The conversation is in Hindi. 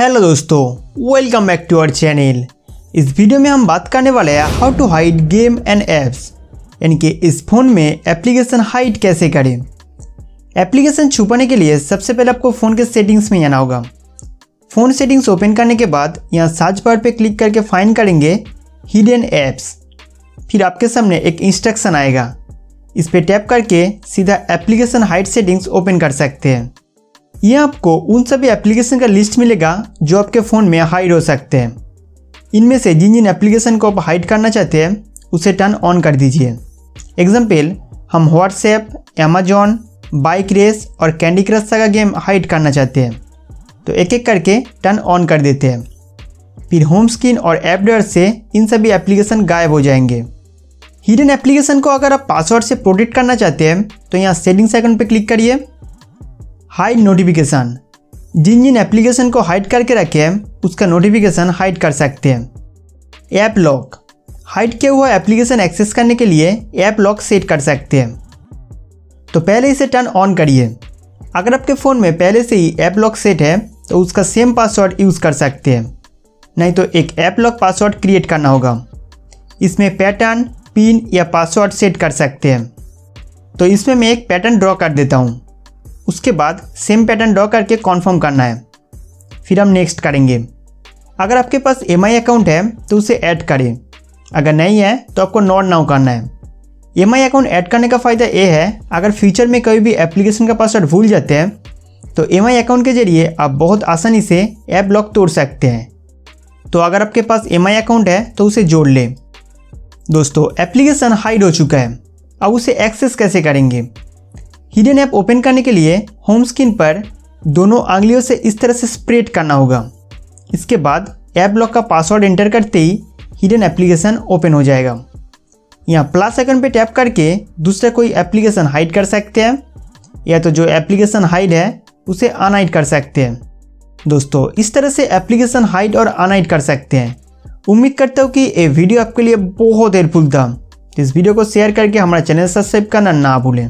हेलो दोस्तों, welcome back to our channel. इस वीडियो में हम बात करने वाले हैं how to hide game and apps, यानी कि इस फ़ोन में एप्लीकेशन हाइड कैसे करें। एप्लीकेशन छुपाने के लिए सबसे पहले आपको फ़ोन के सेटिंग्स में आना होगा। फ़ोन सेटिंग्स ओपन करने के बाद यहाँ सर्च बार पर क्लिक करके फाइंड करेंगे हिडन ऐप्स। फिर आपके सामने एक इंस्ट्रक्शन आएगा, इस पर टैप करके सीधा एप्लीकेशन हाइड सेटिंग्स ओपन कर सकते हैं। ये आपको उन सभी एप्लीकेशन का लिस्ट मिलेगा जो आपके फ़ोन में हाइड हो सकते हैं। इनमें से जिन जिन एप्लीकेशन को आप हाइड करना चाहते हैं उसे टर्न ऑन कर दीजिए। एग्जाम्पल, हम व्हाट्सएप, अमेजॉन, बाइक रेस और candy crush saga game hide करना चाहते हैं, तो एक एक करके टर्न ऑन कर देते हैं। फिर होम स्क्रीन और ऐप ड्रायर से इन सभी एप्लीकेशन गायब हो जाएंगे। हिडन एप्लीकेशन को अगर आप पासवर्ड से प्रोटेक्ट करना चाहते हैं तो यहाँ सेटिंग्स आइकन पर क्लिक करिए। हाइड नोटिफिकेशन, जिन जिन एप्लीकेशन को हाइड करके रखे हैं उसका नोटिफिकेशन हाइड कर सकते हैं। ऐप लॉक, हाइड किया हुआ एप्लीकेशन एक्सेस करने के लिए ऐप लॉक सेट कर सकते हैं, तो पहले इसे टर्न ऑन करिए। अगर आपके फ़ोन में पहले से ही ऐप लॉक सेट है तो उसका सेम पासवर्ड यूज़ कर सकते हैं, नहीं तो एक ऐप लॉक पासवर्ड क्रिएट करना होगा। इसमें पैटर्न, पिन या पासवर्ड सेट कर सकते हैं, तो इसमें मैं एक पैटर्न ड्रॉ कर देता हूँ। उसके बाद सेम पैटर्न ड्रॉ करके कॉन्फर्म करना है, फिर हम नेक्स्ट करेंगे। अगर आपके पास एमआई अकाउंट है तो उसे ऐड करें, अगर नहीं है तो आपको नॉट नाउ करना है। एमआई अकाउंट ऐड करने का फ़ायदा ये है, अगर फ्यूचर में कोई भी एप्लीकेशन का पासवर्ड भूल जाते हैं तो एमआई अकाउंट के जरिए आप बहुत आसानी से ऐप लॉक तोड़ सकते हैं। तो अगर आपके पास एमआई अकाउंट है तो उसे जोड़ लें। दोस्तों, एप्लीकेशन हाइड हो चुका है, अब उसे एक्सेस कैसे करेंगे। हिडन ऐप ओपन करने के लिए होम स्क्रीन पर दोनों आंगलियों से इस तरह से स्प्रेड करना होगा। इसके बाद ऐप लॉक का पासवर्ड एंटर करते ही हिडन एप्लीकेशन ओपन हो जाएगा। यहाँ प्लस आइकन पे टैप करके दूसरा कोई एप्लीकेशन हाइड कर सकते हैं, या तो जो एप्लीकेशन हाइड है उसे अनहाइड कर सकते हैं। दोस्तों, इस तरह से एप्लीकेशन हाइड और अनहाइड कर सकते हैं। उम्मीद करता हूँ कि ये वीडियो आपके लिए बहुत हेल्पफुल था। इस वीडियो को शेयर करके हमारा चैनल सब्सक्राइब करना ना भूलें।